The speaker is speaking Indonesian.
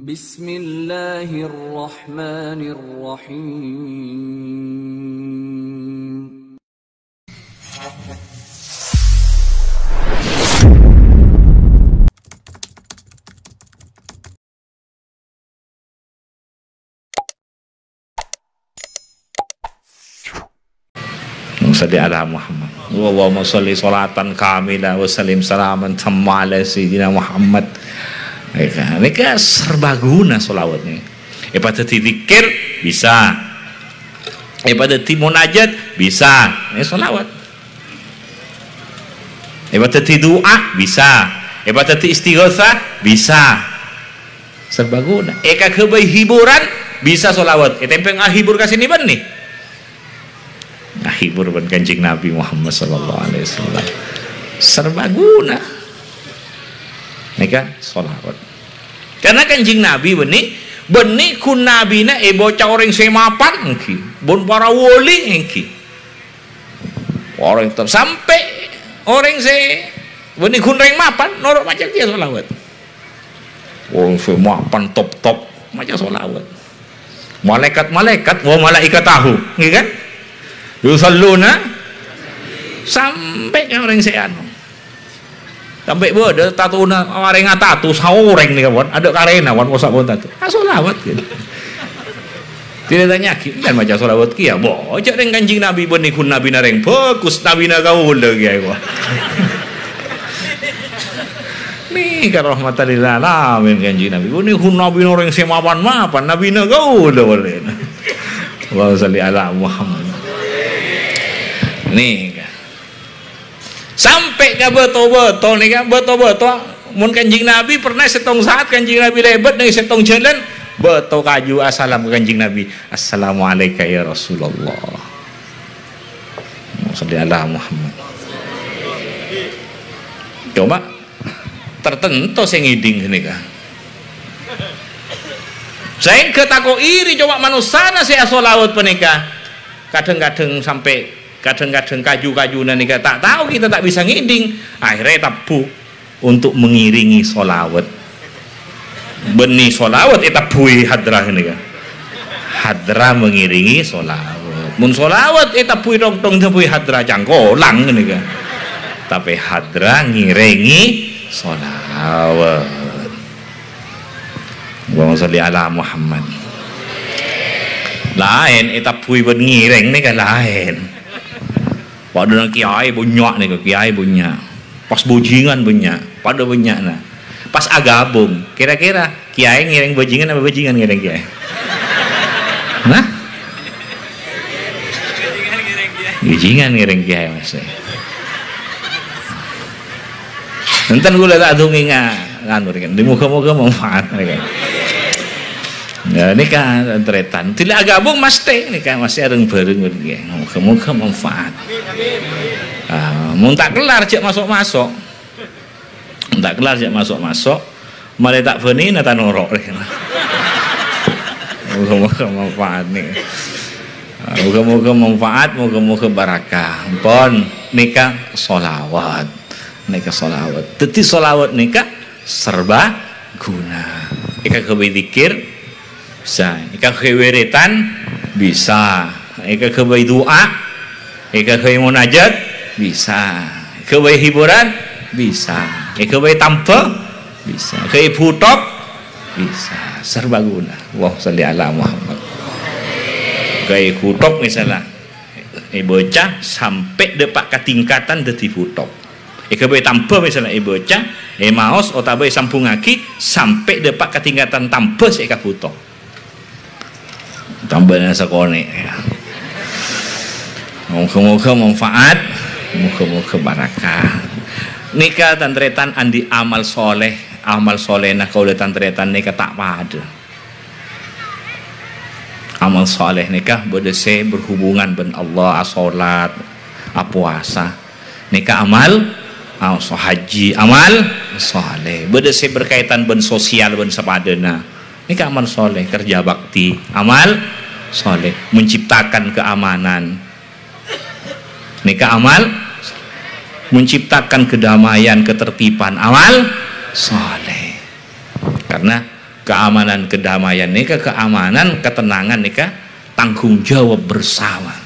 Bismillahirrahmanirrahim. Salli ala Muhammad. Allahumma salli salatan kamilah wa sallim salaman tamma ala sayyidina Muhammad. Mereka serbaguna solawatnya. Pada dikir bisa, pada munajat bisa, ini solawat. Pada doa bisa, pada istighotsah bisa, serbaguna. Eka kebaik hiburan bisa solawat. Tempeng hibur kasih nih ban nih. Ngahibur ban Kanjeng Nabi Muhammad sallallahu alaihi wasallam. Serbaguna. Mereka sholawat. Karena Kanjeng Nabi benih kun nabina bocah orang semapan engki, bon para wali engki. Orang sampai orang se benih kun reng mapan norok macam dia sholawat. Orang se mapan top-top macam sholawat. Malaikat-malaikat wa malaikat tahu, nggih kan? Yusalluna sampai ke orang sean sampai bodoh tatuna orang tatu saureng nih kawan ada karena kawan kosak pun tatu solawat gitu tidak tanya kan baca solawat kia boh cak reng Kanjeng Nabi benikun Nabi nareng fokus Nabi nakau udah kia kawan nih karomatan dilala men Kanjeng Nabi benikun Nabi orang semapan mapan Nabi nakau udah boleh Allah salli ala Muhammad. Nih sampai ke betul-betul nih kan betul-betul mun Kanjeng Nabi pernah setong saat Kanjeng Nabi lebat nih setong jalan betul kaju assalam ke Kanjeng Nabi assalamualaikum ya Rasulullah sallallahu alaihi Muhammad. Coba tertentu saya ngiding nih kan saya ketako iri coba manusana saya solawat penikah kadang-kadang sampai kadang-kadang kaju-kajunan nih tak tahu kita tak bisa ngiding akhirnya tabu untuk mengiringi solawat benih solawat itu buih hadrah nih hadrah mengiringi solawat mun solawat itu buih dong buih hadrah cangkolang nih tapi hadrah ngiringi solawat Allahumma sholli ala Muhammad lain itu buih ngiring nih lain padahal kiai bunyak nih kiai bunyak pas bojingan bunyak pada bunyak nah pas agabung kira-kira kiai ngiring bojingan apa bojingan ngiring kiai nah bojingan ngiring kiai mas nonton gue tak dong ingat di muka-muka manfaat nih nah ini kan tretan tidak gabung mas teh ini kan masih ada yang bareng muka-muka manfaat mau tak kelar cek masuk-masuk tak kelar cek masuk-masuk malah tak benih nata norok muka-muka manfaat nih muka-muka manfaat muka-muka barakah pon nikah solawat nikah solawat teti solawat nikah serba guna nikah kebidikir bisa, ika keweretan bisa, ika kebaik doa, ika kebaik munajat bisa, kebaik hiburan bisa, kebaik tampil bisa, kebaik putok bisa, serbaguna. Wah, salli ala Muhammad. Kebaik putok misalnya, bocah sampai depak ketingkatan dari putok. Kebaik tampil misalnya, bocah, maos otabai sampung aki sampai depak ketingkatan tampil ika putok. Tambahnya sekone ya. Muka-muka manfaat muka-muka barakah nikah tantretan andi amal soleh nah kalau tantretan nikah tak pada amal soleh nikah berdese berhubungan ben Allah asolat apuasa nikah amal haji amal soleh berdese berkaitan ben sosial ben sepadana nikah amal soleh kerja bakti amal soleh menciptakan keamanan nikah amal menciptakan kedamaian ketertiban amal soleh karena keamanan, kedamaian nikah, keamanan, ketenangan nikah, tanggung jawab bersama.